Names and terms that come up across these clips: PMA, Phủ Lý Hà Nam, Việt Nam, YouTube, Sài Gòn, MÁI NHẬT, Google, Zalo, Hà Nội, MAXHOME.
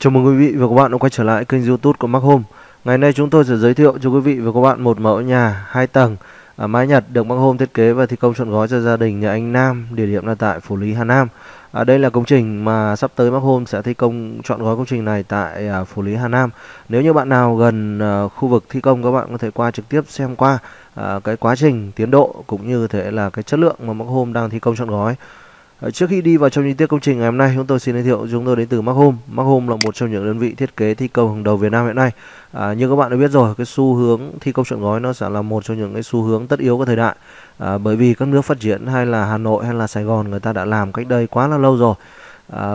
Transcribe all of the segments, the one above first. Chào mừng quý vị và các bạn đã quay trở lại kênh YouTube của MAXHOME. Ngày nay chúng tôi sẽ giới thiệu cho quý vị và các bạn một mẫu nhà 2 tầng mái Nhật được MAXHOME thiết kế và thi công trọn gói cho gia đình nhà anh Nam, địa điểm là tại Phủ Lý Hà Nam. Đây là công trình mà sắp tới MAXHOME sẽ thi công trọn gói công trình này tại Phủ Lý Hà Nam. Nếu như bạn nào gần khu vực thi công, các bạn có thể qua trực tiếp xem qua cái quá trình tiến độ cũng như thế là cái chất lượng mà MAXHOME đang thi công trọn gói. Trước khi đi vào trong chi tiết công trình ngày hôm nay, chúng tôi xin giới thiệu chúng tôi đến từ MAXHOME. MAXHOME là một trong những đơn vị thiết kế thi công hàng đầu Việt Nam hiện nay. Như các bạn đã biết rồi, cái xu hướng thi công trọn gói nó sẽ là một trong những cái xu hướng tất yếu của thời đại. Bởi vì các nước phát triển hay là Hà Nội hay là Sài Gòn người ta đã làm cách đây quá là lâu rồi.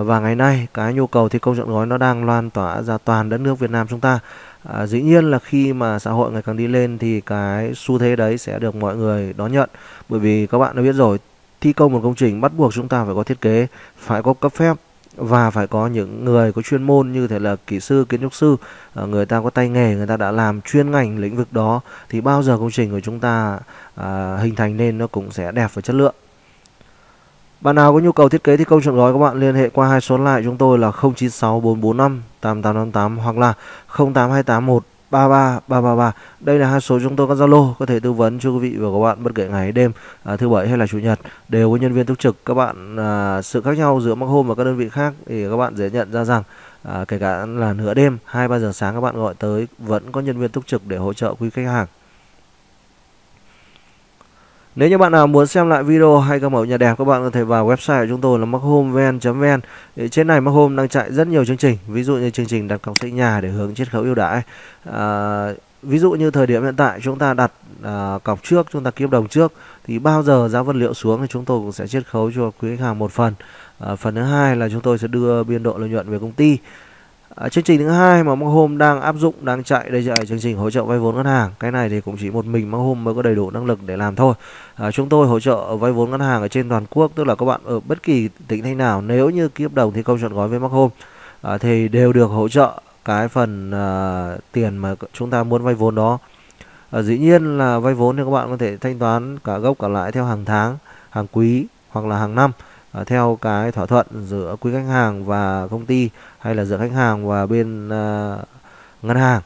Và ngày nay cái nhu cầu thi công trọn gói nó đang lan tỏa ra toàn đất nước Việt Nam chúng ta. Dĩ nhiên là khi mà xã hội ngày càng đi lên thì cái xu thế đấy sẽ được mọi người đón nhận. Bởi vì các bạn đã biết rồi, thi công một công trình bắt buộc chúng ta phải có thiết kế, phải có cấp phép và phải có những người có chuyên môn như thế là kỹ sư, kiến trúc sư, người ta có tay nghề, người ta đã làm chuyên ngành lĩnh vực đó thì bao giờ công trình của chúng ta hình thành nên nó cũng sẽ đẹp và chất lượng. Bạn nào có nhu cầu thiết kế thi công trọn gói, các bạn liên hệ qua hai số hotline chúng tôi là 0964458858 hoặc là 0828133333. Đây là hai số chúng tôi có Zalo, có thể tư vấn cho quý vị và các bạn bất kể ngày hay đêm, thứ bảy hay là chủ nhật đều có nhân viên túc trực. Các bạn sự khác nhau giữa MAXHOME và các đơn vị khác thì các bạn dễ nhận ra rằng kể cả là nửa đêm 2-3 giờ sáng các bạn gọi tới vẫn có nhân viên túc trực để hỗ trợ quý khách hàng. Nếu như bạn nào muốn xem lại video hay các mẫu nhà đẹp, các bạn có thể vào website của chúng tôi là maxhomevn.vn. Trên này MAXHOME đang chạy rất nhiều chương trình, ví dụ như chương trình đặt cọc xây nhà để hưởng chiết khấu ưu đãi. Ví dụ như thời điểm hiện tại chúng ta đặt cọc trước, chúng ta ký hợp đồng trước thì bao giờ giá vật liệu xuống thì chúng tôi cũng sẽ chiết khấu cho quý khách hàng một phần. Phần thứ hai là chúng tôi sẽ đưa biên độ lợi nhuận về công ty. Chương trình thứ hai mà MAXHOME đang áp dụng, đang chạy đây là chương trình hỗ trợ vay vốn ngân hàng. Cái này thì cũng chỉ một mình MAXHOME mới có đầy đủ năng lực để làm thôi. Chúng tôi hỗ trợ vay vốn ngân hàng ở trên toàn quốc, tức là các bạn ở bất kỳ tỉnh thành nào nếu như ký hợp đồng thi công trọn gói với MAXHOME thì đều được hỗ trợ cái phần tiền mà chúng ta muốn vay vốn đó. Dĩ nhiên là vay vốn thì các bạn có thể thanh toán cả gốc cả lãi theo hàng tháng, hàng quý hoặc là hàng năm, theo cái thỏa thuận giữa quý khách hàng và công ty hay là giữa khách hàng và bên ngân hàng.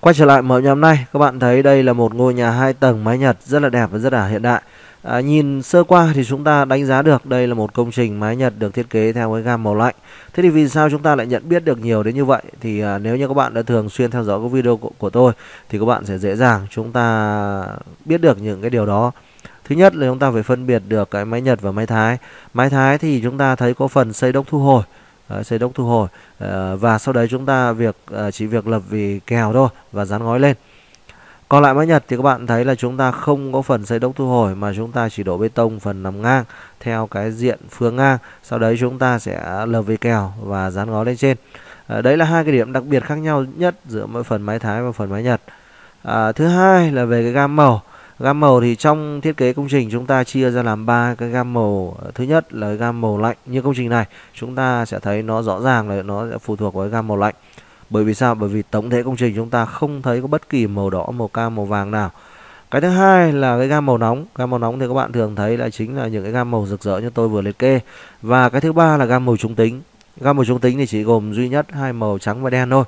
Quay trở lại mẫu nhà hôm nay, các bạn thấy đây là một ngôi nhà 2 tầng mái Nhật rất là đẹp và rất là hiện đại. Nhìn sơ qua thì chúng ta đánh giá được đây là một công trình mái Nhật được thiết kế theo cái gam màu lạnh. Thế thì vì sao chúng ta lại nhận biết được nhiều đến như vậy? Thì nếu như các bạn đã thường xuyên theo dõi các video của tôi thì các bạn sẽ dễ dàng chúng ta biết được những cái điều đó. Thứ nhất là chúng ta phải phân biệt được cái mái Nhật và mái Thái. Mái Thái thì chúng ta thấy có phần xây đốc thu hồi, và sau đấy chúng ta chỉ việc lập vì kèo thôi và dán ngói lên. Còn lại mái Nhật thì các bạn thấy là chúng ta không có phần xây đốc thu hồi mà chúng ta chỉ đổ bê tông phần nằm ngang theo cái diện phương ngang. Sau đấy chúng ta sẽ lập vì kèo và dán ngói lên trên. Đấy là hai cái điểm đặc biệt khác nhau nhất giữa mỗi phần mái Thái và phần mái Nhật. Thứ hai là về cái gam màu. Gam màu thì trong thiết kế công trình chúng ta chia ra làm 3 cái gam màu. Thứ nhất là gam màu lạnh, như công trình này chúng ta sẽ thấy nó rõ ràng là nó sẽ phụ thuộc vào gam màu lạnh. Bởi vì sao? Bởi vì tổng thể công trình chúng ta không thấy có bất kỳ màu đỏ, màu cam, màu vàng nào. Cái thứ hai là cái gam màu nóng. Gam màu nóng thì các bạn thường thấy là chính là những cái gam màu rực rỡ như tôi vừa liệt kê. Và cái thứ ba là gam màu trung tính. Gam màu trung tính thì chỉ gồm duy nhất hai màu trắng và đen thôi.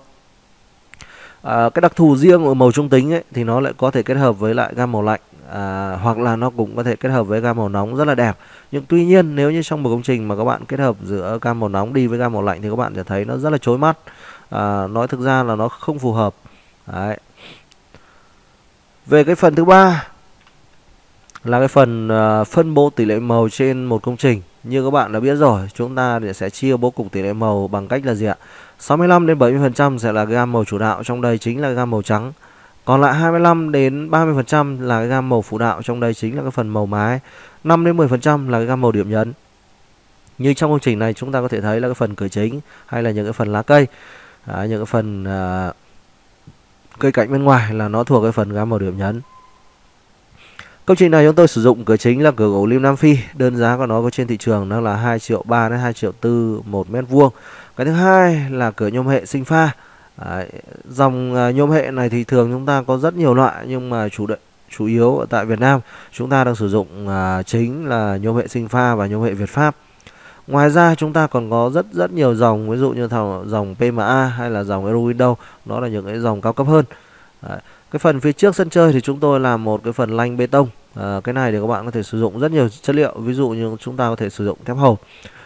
Cái đặc thù riêng của màu trung tính ấy, thì nó lại có thể kết hợp với lại gam màu lạnh, hoặc là nó cũng có thể kết hợp với gam màu nóng rất là đẹp. Nhưng tuy nhiên nếu như trong một công trình mà các bạn kết hợp giữa gam màu nóng đi với gam màu lạnh thì các bạn sẽ thấy nó rất là chói mắt, nói thực ra là nó không phù hợp. Đấy. Về cái phần thứ ba là cái phần phân bố tỷ lệ màu trên một công trình. Như các bạn đã biết rồi, chúng ta sẽ chia bố cục tỷ lệ màu bằng cách là gì ạ? 65 đến 70% sẽ là gam màu chủ đạo, trong đây chính là gam màu trắng. Còn lại 25 đến 30% là cái gam màu phụ đạo, trong đây chính là cái phần màu mái. 5 đến 10% là cái gam màu điểm nhấn. Như trong công trình này chúng ta có thể thấy là cái phần cửa chính hay là những cái phần lá cây, những cái phần cây cạnh bên ngoài là nó thuộc cái phần gam màu điểm nhấn. Công trình này chúng tôi sử dụng cửa chính là cửa gỗ lim Nam Phi, đơn giá của nó có trên thị trường nó là 2.300.000 đến 2.400.000 một mét vuông. Cái thứ hai là cửa nhôm hệ sinh pha. Dòng nhôm hệ này thì thường chúng ta có rất nhiều loại nhưng mà chủ yếu tại Việt Nam chúng ta đang sử dụng chính là nhôm hệ sinh pha và nhôm hệ Việt Pháp. Ngoài ra chúng ta còn có rất nhiều dòng, ví dụ như dòng PMA hay là dòng Aero Window, đó là những cái dòng cao cấp hơn. Đấy. Cái phần phía trước sân chơi thì chúng tôi làm một cái phần lanh bê tông. Cái này thì các bạn có thể sử dụng rất nhiều chất liệu, ví dụ như chúng ta có thể sử dụng thép hồng,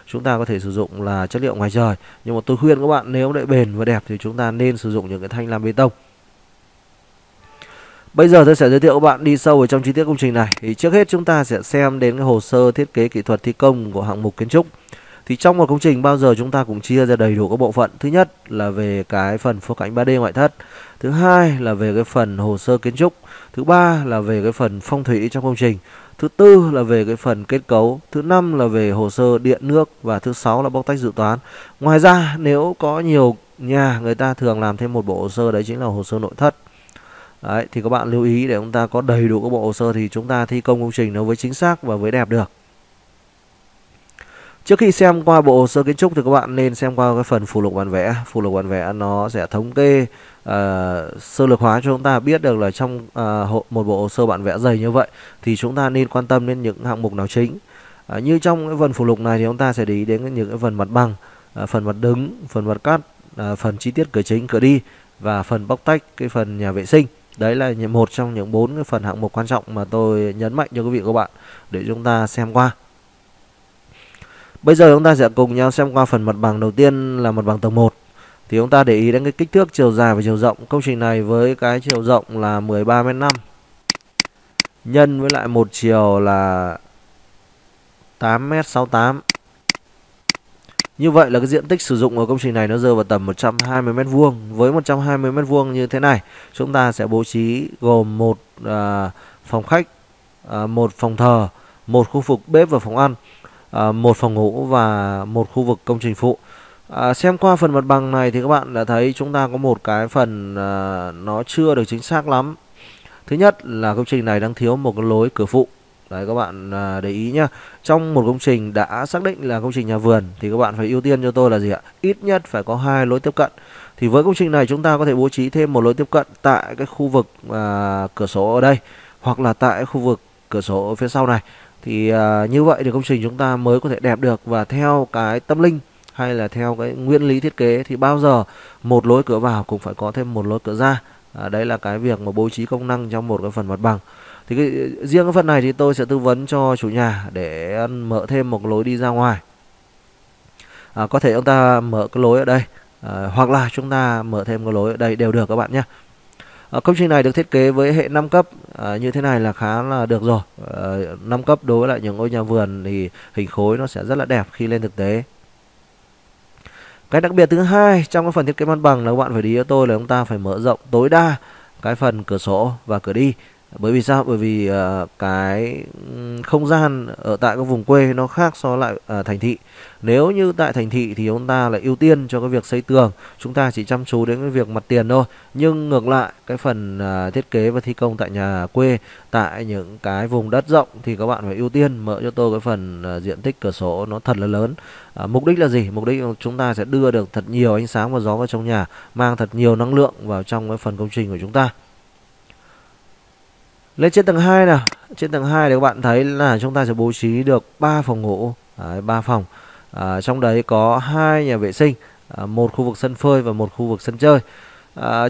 chúng ta có thể sử dụng là chất liệu ngoài trời. Nhưng mà tôi khuyên các bạn nếu để bền và đẹp thì chúng ta nên sử dụng những cái thanh lam bê tông. Bây giờ tôi sẽ giới thiệu các bạn đi sâu vào trong chi tiết công trình này. Thì trước hết chúng ta sẽ xem đến cái hồ sơ thiết kế kỹ thuật thi công của hạng mục kiến trúc. Thì trong một công trình bao giờ chúng ta cũng chia ra đầy đủ các bộ phận. Thứ nhất là về cái phần phô cảnh 3D ngoại thất. Thứ hai là về cái phần hồ sơ kiến trúc. Thứ ba là về cái phần phong thủy trong công trình. Thứ tư là về cái phần kết cấu. Thứ năm là về hồ sơ điện nước. Và thứ sáu là bóc tách dự toán. Ngoài ra nếu có nhiều nhà người ta thường làm thêm một bộ hồ sơ, đấy chính là hồ sơ nội thất. Đấy, thì các bạn lưu ý để chúng ta có đầy đủ các bộ hồ sơ thì chúng ta thi công công trình nó mới chính xác và mới đẹp được. Trước khi xem qua bộ hồ sơ kiến trúc thì các bạn nên xem qua cái phần phụ lục bản vẽ. Phụ lục bản vẽ nó sẽ thống kê sơ lược hóa cho chúng ta biết được là trong một bộ hồ sơ bản vẽ dày như vậy thì chúng ta nên quan tâm đến những hạng mục nào chính. Như trong cái phần phụ lục này thì chúng ta sẽ để ý đến những cái phần mặt bằng, phần mặt đứng, phần mặt cắt, phần chi tiết cửa chính, cửa đi và phần bóc tách cái phần nhà vệ sinh. Đấy là một trong những 4 cái phần hạng mục quan trọng mà tôi nhấn mạnh cho quý vị và các bạn để chúng ta xem qua. Bây giờ chúng ta sẽ cùng nhau xem qua phần mặt bằng. Đầu tiên là mặt bằng tầng 1. Thì chúng ta để ý đến cái kích thước chiều dài và chiều rộng. Công trình này với cái chiều rộng là 13,5 m nhân với lại một chiều là 8,68 m. Như vậy là cái diện tích sử dụng của công trình này nó rơi vào tầm 120 m². Với 120 m² như thế này, chúng ta sẽ bố trí gồm một phòng khách, một phòng thờ, một khu vực bếp và phòng ăn, một phòng ngủ và một khu vực công trình phụ. Xem qua phần mặt bằng này thì các bạn đã thấy chúng ta có một cái phần nó chưa được chính xác lắm. Thứ nhất là công trình này đang thiếu một cái lối cửa phụ. Đấy, các bạn để ý nhá. Trong một công trình đã xác định là công trình nhà vườn thì các bạn phải ưu tiên cho tôi là gì ạ? Ít nhất phải có 2 lối tiếp cận. Thì với công trình này chúng ta có thể bố trí thêm một lối tiếp cận tại cái khu vực cửa sổ ở đây, hoặc là tại khu vực cửa sổ ở phía sau này. Thì như vậy thì công trình chúng ta mới có thể đẹp được. Và theo cái tâm linh hay là theo cái nguyên lý thiết kế thì bao giờ một lối cửa vào cũng phải có thêm một lối cửa ra. Đấy là cái việc mà bố trí công năng trong một cái phần mặt bằng. Thì riêng cái phần này thì tôi sẽ tư vấn cho chủ nhà để mở thêm một lối đi ra ngoài. Có thể chúng ta mở cái lối ở đây, hoặc là chúng ta mở thêm cái lối ở đây đều được các bạn nhé. Công trình này được thiết kế với hệ 5 cấp như thế này là khá là được rồi. 5 cấp đối với lại những ngôi nhà vườn thì hình khối nó sẽ rất là đẹp khi lên thực tế. Cái đặc biệt thứ hai trong cái phần thiết kế mặt bằng là các bạn phải để ý cho tôi là chúng ta phải mở rộng tối đa cái phần cửa sổ và cửa đi. Bởi vì sao? Bởi vì cái không gian ở tại các vùng quê nó khác so lại thành thị. Nếu như tại thành thị thì chúng ta lại ưu tiên cho cái việc xây tường, chúng ta chỉ chăm chú đến cái việc mặt tiền thôi. Nhưng ngược lại cái phần thiết kế và thi công tại nhà quê, tại những cái vùng đất rộng thì các bạn phải ưu tiên mở cho tôi cái phần diện tích cửa sổ nó thật là lớn. Mục đích là gì? Mục đích chúng ta sẽ đưa được thật nhiều ánh sáng và gió vào trong nhà, mang thật nhiều năng lượng vào trong cái phần công trình của chúng ta. Lên trên tầng 2 nào. Trên tầng 2 thì các bạn thấy là chúng ta sẽ bố trí được 3 phòng ngủ, 3 phòng. Trong đấy có 2 nhà vệ sinh, một khu vực sân phơi và một khu vực sân chơi.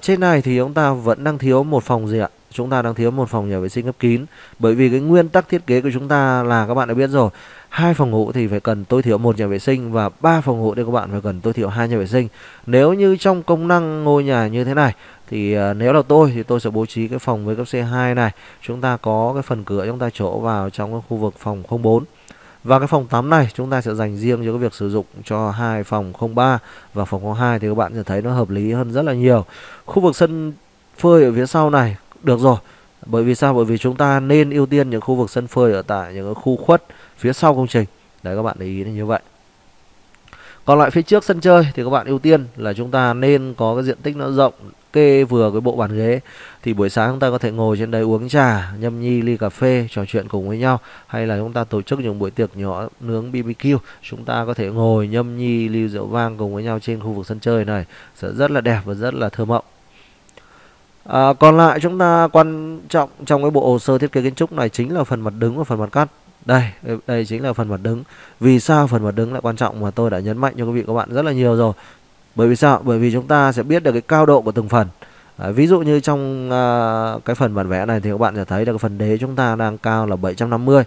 Trên này thì chúng ta vẫn đang thiếu một phòng gì ạ? Chúng ta đang thiếu một phòng nhà vệ sinh khép kín. Bởi vì cái nguyên tắc thiết kế của chúng ta là các bạn đã biết rồi, 2 phòng ngủ thì phải cần tối thiểu 1 nhà vệ sinh, và 3 phòng ngủ thì các bạn phải cần tối thiểu 2 nhà vệ sinh. Nếu như trong công năng ngôi nhà như thế này thì nếu là tôi thì tôi sẽ bố trí cái phòng với cấp C2 này, chúng ta có cái phần cửa chúng ta chỗ vào trong cái khu vực phòng 04. Và cái phòng 8 này chúng ta sẽ dành riêng cho cái việc sử dụng cho hai phòng 03 và phòng 02, thì các bạn sẽ thấy nó hợp lý hơn rất là nhiều. Khu vực sân phơi ở phía sau này được rồi. Bởi vì sao? Bởi vì chúng ta nên ưu tiên những khu vực sân phơi ở tại những khu khuất phía sau công trình. Đấy, các bạn để ý như vậy. Còn lại phía trước sân chơi thì các bạn ưu tiên là chúng ta nên có cái diện tích nó rộng, kê vừa cái bộ bàn ghế. Thì buổi sáng chúng ta có thể ngồi trên đây uống trà, nhâm nhi ly cà phê, trò chuyện cùng với nhau. Hay là chúng ta tổ chức những buổi tiệc nhỏ nướng BBQ, chúng ta có thể ngồi nhâm nhi ly rượu vang cùng với nhau trên khu vực sân chơi này. Sẽ rất là đẹp và rất là thơ mộng. Còn lại chúng ta quan trọng trong cái bộ hồ sơ thiết kế kiến trúc này chính là phần mặt đứng và phần mặt cắt. Đây chính là phần mặt đứng. Vì sao phần mặt đứng lại quan trọng mà tôi đã nhấn mạnh cho quý vị các bạn rất là nhiều rồi? Bởi vì sao? Bởi vì chúng ta sẽ biết được cái cao độ của từng phần. Ví dụ như trong cái phần bản vẽ này thì các bạn sẽ thấy là cái phần đế chúng ta đang cao là 750.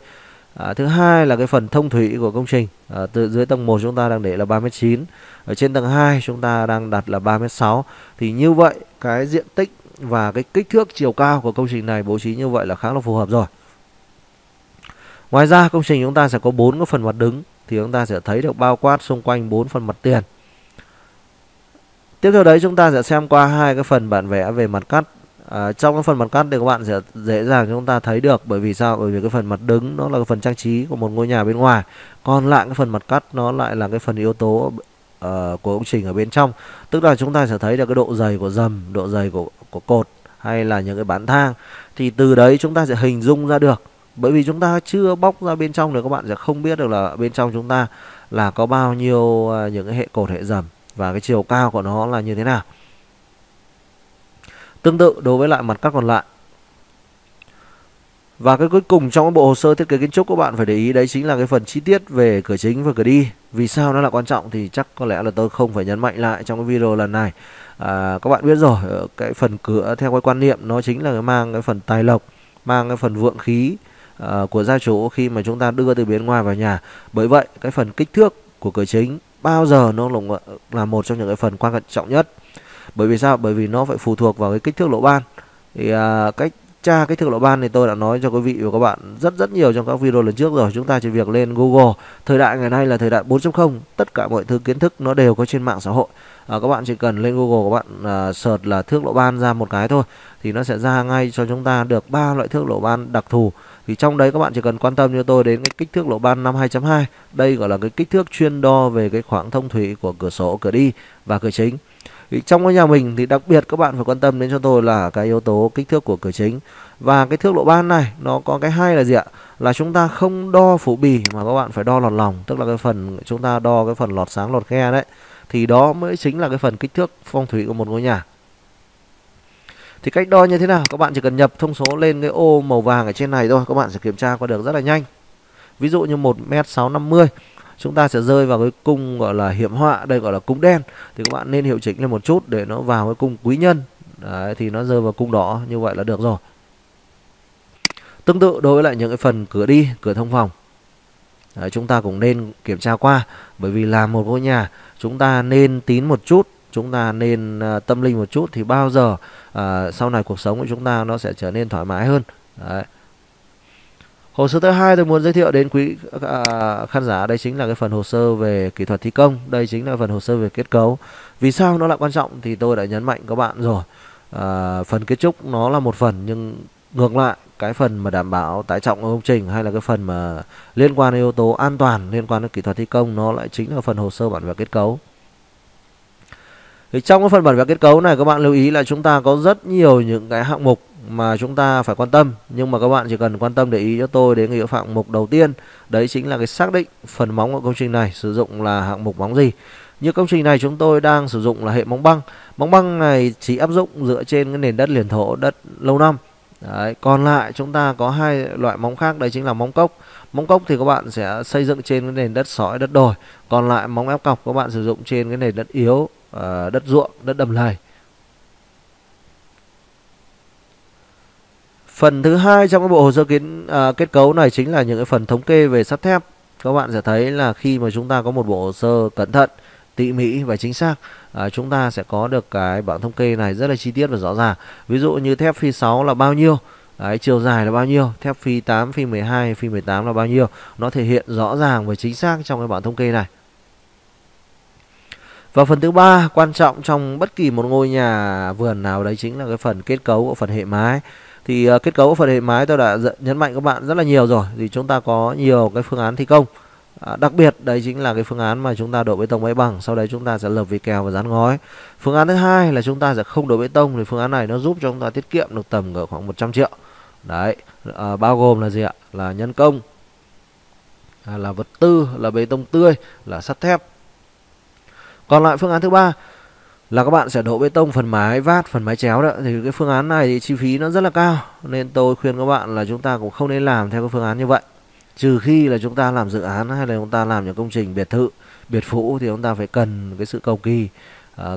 Thứ hai là cái phần thông thủy của công trình, từ dưới tầng 1 chúng ta đang để là 39, ở trên tầng 2 chúng ta đang đặt là 36. Thì như vậy cái diện tích và cái kích thước chiều cao của công trình này bố trí như vậy là khá là phù hợp rồi. Ngoài ra công trình chúng ta sẽ có 4 cái phần mặt đứng, thì chúng ta sẽ thấy được bao quát xung quanh 4 phần mặt tiền. Tiếp theo đấy chúng ta sẽ xem qua hai cái phần bản vẽ về mặt cắt. Trong cái phần mặt cắt thì các bạn sẽ dễ dàng chúng ta thấy được, bởi vì sao? Bởi vì cái phần mặt đứng nó là cái phần trang trí của một ngôi nhà bên ngoài, còn lại cái phần mặt cắt nó lại là cái phần yếu tố của công trình ở bên trong. Tức là chúng ta sẽ thấy được cái độ dày của dầm, độ dày của cột hay là những cái bán thang, thì từ đấy chúng ta sẽ hình dung ra được. Bởi vì chúng ta chưa bóc ra bên trong được, các bạn sẽ không biết được là bên trong chúng ta là có bao nhiêu những cái hệ cột, hệ dầm và cái chiều cao của nó là như thế nào. Tương tự đối với lại mặt cắt còn lại. Và cái cuối cùng trong cái bộ hồ sơ thiết kế kiến trúc các bạn phải để ý đấy chính là cái phần chi tiết về cửa chính và cửa đi. Vì sao nó là quan trọng thì chắc có lẽ là tôi không phải nhấn mạnh lại trong cái video lần này. Các bạn biết rồi, cái phần cửa theo cái quan niệm nó chính là cái mang cái phần tài lộc, mang cái phần vượng khí của gia chủ khi mà chúng ta đưa từ bên ngoài vào nhà. Bởi vậy cái phần kích thước của cửa chính bao giờ nó là một trong những cái phần quan trọng nhất. Bởi vì sao? Bởi vì nó phải phụ thuộc vào cái kích thước lỗ ban. Thì kích thước lỗ ban thì tôi đã nói cho quý vị và các bạn rất nhiều trong các video lần trước rồi. Chúng ta chỉ việc lên Google. Thời đại ngày nay là thời đại 4.0, tất cả mọi thứ kiến thức nó đều có trên mạng xã hội. Các bạn chỉ cần lên Google, các bạn search là thước lỗ ban ra một cái thôi thì nó sẽ ra ngay cho chúng ta được 3 loại thước lỗ ban đặc thù. Thì trong đấy các bạn chỉ cần quan tâm như tôi đến cái kích thước lỗ ban 52.2. Đây gọi là cái kích thước chuyên đo về cái khoảng thông thủy của cửa sổ, cửa đi và cửa chính. Thì trong cái nhà mình thì đặc biệt các bạn phải quan tâm đến cho tôi là cái yếu tố kích thước của cửa chính. Và cái thước lỗ ban này nó có cái hay là gì ạ? Là chúng ta không đo phủ bì mà các bạn phải đo lọt lòng. Tức là cái phần chúng ta đo cái phần lọt sáng, lọt khe đấy. Thì đó mới chính là cái phần kích thước phong thủy của một ngôi nhà. Thì cách đo như thế nào? Các bạn chỉ cần nhập thông số lên cái ô màu vàng ở trên này thôi. Các bạn sẽ kiểm tra qua được rất là nhanh. Ví dụ như 1m650, chúng ta sẽ rơi vào cái cung gọi là hiểm họa. Đây gọi là cung đen. Thì các bạn nên hiệu chỉnh lên một chút để nó vào cái cung quý nhân. Đấy, thì nó rơi vào cung đỏ. Như vậy là được rồi. Tương tự đối với lại những cái phần cửa đi, cửa thông phòng. Đấy, chúng ta cũng nên kiểm tra qua. Bởi vì là một ngôi nhà, chúng ta nên tín một chút, chúng ta nên tâm linh một chút, thì bao giờ sau này cuộc sống của chúng ta nó sẽ trở nên thoải mái hơn. Đấy. Hồ sơ thứ hai tôi muốn giới thiệu đến quý khán giả đây chính là cái phần hồ sơ về kỹ thuật thi công. Đây chính là phần hồ sơ về kết cấu. Vì sao nó lại quan trọng thì tôi đã nhấn mạnh các bạn rồi. Phần kiến trúc nó là một phần, nhưng ngược lại cái phần mà đảm bảo tải trọng công trình hay là cái phần mà liên quan đến yếu tố an toàn, liên quan đến kỹ thuật thi công, nó lại chính là phần hồ sơ bản vẽ kết cấu. Thì trong cái phần bản vẽ kết cấu này các bạn lưu ý là chúng ta có rất nhiều những cái hạng mục mà chúng ta phải quan tâm. Nhưng mà các bạn chỉ cần quan tâm để ý cho tôi đến cái hạng mục đầu tiên. Đấy chính là cái xác định phần móng của công trình này sử dụng là hạng mục móng gì. Như công trình này chúng tôi đang sử dụng là hệ móng băng. Móng băng này chỉ áp dụng dựa trên cái nền đất liền thổ, đất lâu năm. Đấy, còn lại chúng ta có hai loại móng khác, đấy chính là móng cốc. Móng cốc thì các bạn sẽ xây dựng trên cái nền đất sỏi, đất đồi. Còn lại móng ép cọc các bạn sử dụng trên cái nền đất yếu, đất ruộng, đất đầm lầy. Phần thứ hai trong cái bộ hồ sơ kết cấu này chính là những cái phần thống kê về sắt thép. Các bạn sẽ thấy là khi mà chúng ta có một bộ hồ sơ cẩn thận, tỉ mỉ và chính xác, chúng ta sẽ có được cái bảng thống kê này rất là chi tiết và rõ ràng. Ví dụ như thép phi 6 là bao nhiêu, đấy, chiều dài là bao nhiêu, thép phi 8, phi 12, phi 18 là bao nhiêu. Nó thể hiện rõ ràng và chính xác trong cái bảng thống kê này. Và phần thứ ba quan trọng trong bất kỳ một ngôi nhà vườn nào đấy chính là cái phần kết cấu của phần hệ mái. Thì kết cấu của phần hệ mái tôi đã nhấn mạnh các bạn rất là nhiều rồi. Thì chúng ta có nhiều cái phương án thi công. Đặc biệt đấy chính là cái phương án mà chúng ta đổ bê tông bãi bằng, sau đấy chúng ta sẽ lợp vì kèo và dán ngói. Phương án thứ hai là chúng ta sẽ không đổ bê tông, thì phương án này nó giúp cho chúng ta tiết kiệm được tầm khoảng 100 triệu. Đấy, bao gồm là gì ạ? Là nhân công, là vật tư, là bê tông tươi, là sắt thép. Còn lại phương án thứ ba là các bạn sẽ đổ bê tông phần mái vát, phần mái chéo đó. Thì cái phương án này thì chi phí nó rất là cao, nên tôi khuyên các bạn là chúng ta cũng không nên làm theo cái phương án như vậy. Trừ khi là chúng ta làm dự án hay là chúng ta làm những công trình biệt thự, biệt phủ thì chúng ta phải cần cái sự cầu kỳ,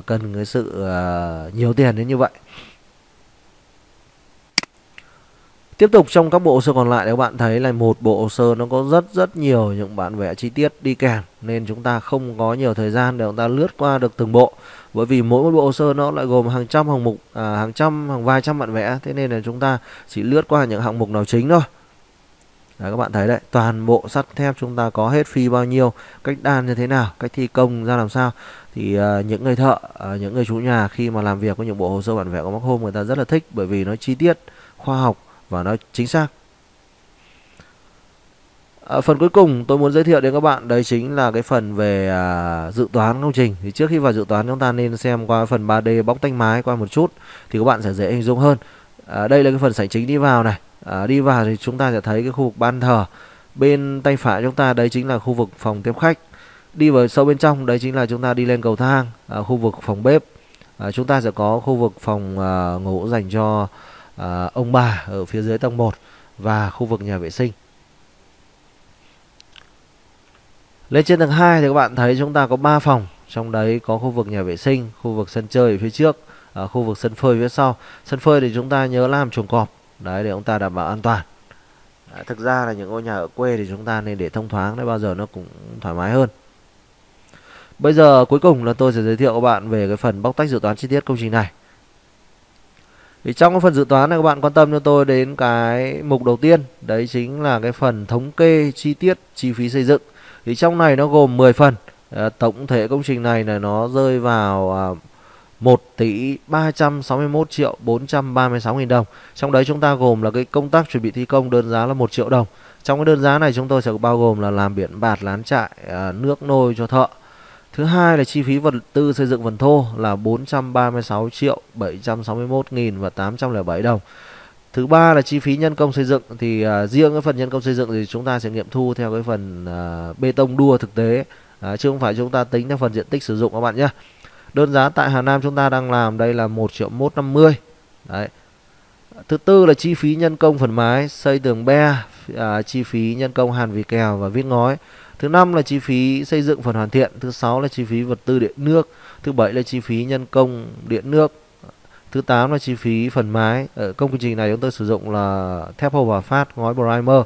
cần cái sự nhiều tiền đến như vậy. Tiếp tục trong các bộ hồ sơ còn lại, các bạn thấy là một bộ hồ sơ nó có rất nhiều những bản vẽ chi tiết đi kèm, nên chúng ta không có nhiều thời gian để chúng ta lướt qua được từng bộ. Bởi vì mỗi một bộ hồ sơ nó lại gồm hàng trăm hạng mục, hàng vài trăm bản vẽ, thế nên là chúng ta chỉ lướt qua những hạng mục nào chính thôi. Đấy, các bạn thấy đấy, toàn bộ sắt thép chúng ta có hết, phi bao nhiêu, cách đan như thế nào, cách thi công ra làm sao. Thì những người thợ, những người chủ nhà khi mà làm việc với những bộ hồ sơ bản vẽ của MAXHOME người ta rất là thích, bởi vì nó chi tiết, khoa học và nó chính xác. Phần cuối cùng tôi muốn giới thiệu đến các bạn đấy chính là cái phần về dự toán công trình. Thì trước khi vào dự toán chúng ta nên xem qua phần 3D bóc tách mái qua một chút thì các bạn sẽ dễ hình dung hơn. Đây là cái phần sảnh chính đi vào này. Đi vào thì chúng ta sẽ thấy cái khu vực ban thờ. Bên tay phải chúng ta đấy chính là khu vực phòng tiếp khách. Đi vào sâu bên trong đấy chính là chúng ta đi lên cầu thang, khu vực phòng bếp. Chúng ta sẽ có khu vực phòng ngủ dành cho ông bà ở phía dưới tầng 1 và khu vực nhà vệ sinh. Lên trên tầng 2 thì các bạn thấy chúng ta có 3 phòng, trong đấy có khu vực nhà vệ sinh, khu vực sân chơi ở phía trước, khu vực sân phơi phía sau. Sân phơi thì chúng ta nhớ làm chuồng cọp đấy để chúng ta đảm bảo an toàn. Thực ra là những ngôi nhà ở quê thì chúng ta nên để thông thoáng, đấy bao giờ nó cũng thoải mái hơn. Bây giờ cuối cùng là tôi sẽ giới thiệu các bạn về cái phần bóc tách dự toán chi tiết công trình này. Thì trong cái phần dự toán này các bạn quan tâm cho tôi đến cái mục đầu tiên, đấy chính là cái phần thống kê chi tiết chi phí xây dựng. Thì trong này nó gồm 10 phần. Tổng thể công trình này là nó rơi vào 1.361.436.000 đồng. Trong đấy chúng ta gồm là cái công tác chuẩn bị thi công đơn giá là 1 triệu đồng. Trong cái đơn giá này chúng tôi sẽ bao gồm là làm biển bạt, lán trại, nước nôi cho thợ. Thứ hai là chi phí vật tư xây dựng phần thô là 436.761.807 đồng. Thứ ba là chi phí nhân công xây dựng, thì riêng cái phần nhân công xây dựng thì chúng ta sẽ nghiệm thu theo cái phần bê tông đua thực tế, chứ không phải chúng ta tính theo phần diện tích sử dụng các bạn nhé. Đơn giá tại Hà Nam chúng ta đang làm đây là 1.150.000 đấy. Thứ tư là chi phí nhân công phần mái, xây tường be, chi phí nhân công hàn vì kèo và viết ngói. Thứ năm là chi phí xây dựng phần hoàn thiện. Thứ sáu là chi phí vật tư điện nước. Thứ bảy là chi phí nhân công điện nước. Thứ tám là chi phí phần mái. Ở công trình này chúng tôi sử dụng là thép hầu hỏa phát, ngói primer.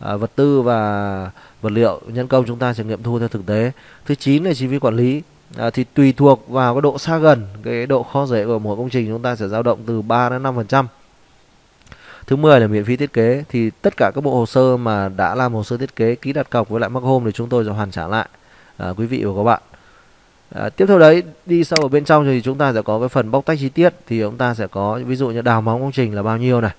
Vật tư và vật liệu nhân công chúng ta sẽ nghiệm thu theo thực tế. Thứ chín là chi phí quản lý. Thì tùy thuộc vào cái độ xa gần, cái độ khó dễ của mỗi công trình chúng ta sẽ dao động từ 3 đến 5%. Thứ 10 là miễn phí thiết kế. Thì tất cả các bộ hồ sơ mà đã làm hồ sơ thiết kế, ký đặt cọc với lại MAXHOME thì chúng tôi sẽ hoàn trả lại quý vị và các bạn. Tiếp theo đấy, đi sâu ở bên trong thì chúng ta sẽ có cái phần bóc tách chi tiết. Thì chúng ta sẽ có ví dụ như đào móng công trình là bao nhiêu này,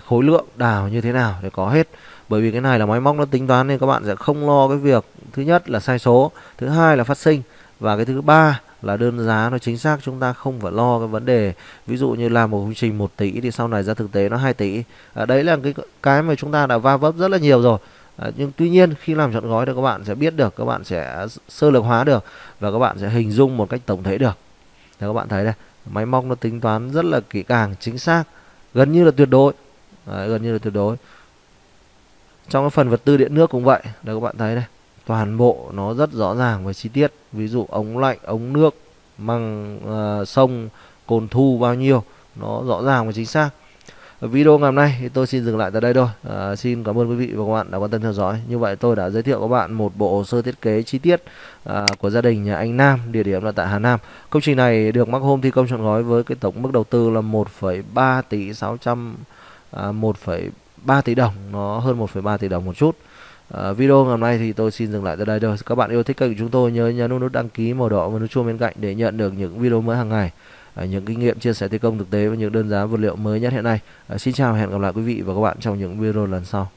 khối lượng đào như thế nào để có hết. Bởi vì cái này là máy móc nó tính toán nên các bạn sẽ không lo cái việc thứ nhất là sai số, thứ hai là phát sinh, và cái thứ ba là đơn giá nó chính xác. Chúng ta không phải lo cái vấn đề ví dụ như làm một công trình 1 tỷ thì sau này ra thực tế nó 2 tỷ. Đấy là cái mà chúng ta đã va vấp rất là nhiều rồi. Nhưng tuy nhiên khi làm trọn gói thì các bạn sẽ biết được, các bạn sẽ sơ lược hóa được và các bạn sẽ hình dung một cách tổng thể được. Thì các bạn thấy đây, máy móc nó tính toán rất là kỹ càng, chính xác, gần như là tuyệt đối. Đấy, gần như là tuyệt đối. Trong cái phần vật tư điện nước cũng vậy. Đây các bạn thấy đây, toàn bộ nó rất rõ ràng và chi tiết. Ví dụ ống lạnh, ống nước, măng sông, cồn thu bao nhiêu, nó rõ ràng và chính xác. Video ngày hôm nay thì tôi xin dừng lại tại đây thôi. Xin cảm ơn quý vị và các bạn đã quan tâm theo dõi. Như vậy tôi đã giới thiệu các bạn một bộ hồ sơ thiết kế chi tiết của gia đình nhà anh Nam, địa điểm là tại Hà Nam. Công trình này được MAXHOME thi công trọn gói với cái tổng mức đầu tư là 1,3 tỷ đồng, nó hơn 1,3 tỷ đồng một chút. Video ngày hôm nay thì tôi xin dừng lại tại đây thôi. Các bạn yêu thích kênh của chúng tôi nhớ nhấn nút đăng ký màu đỏ và nút chuông bên cạnh để nhận được những video mới hàng ngày, những kinh nghiệm chia sẻ thi công thực tế và những đơn giá vật liệu mới nhất hiện nay. Xin chào và hẹn gặp lại quý vị và các bạn trong những video lần sau.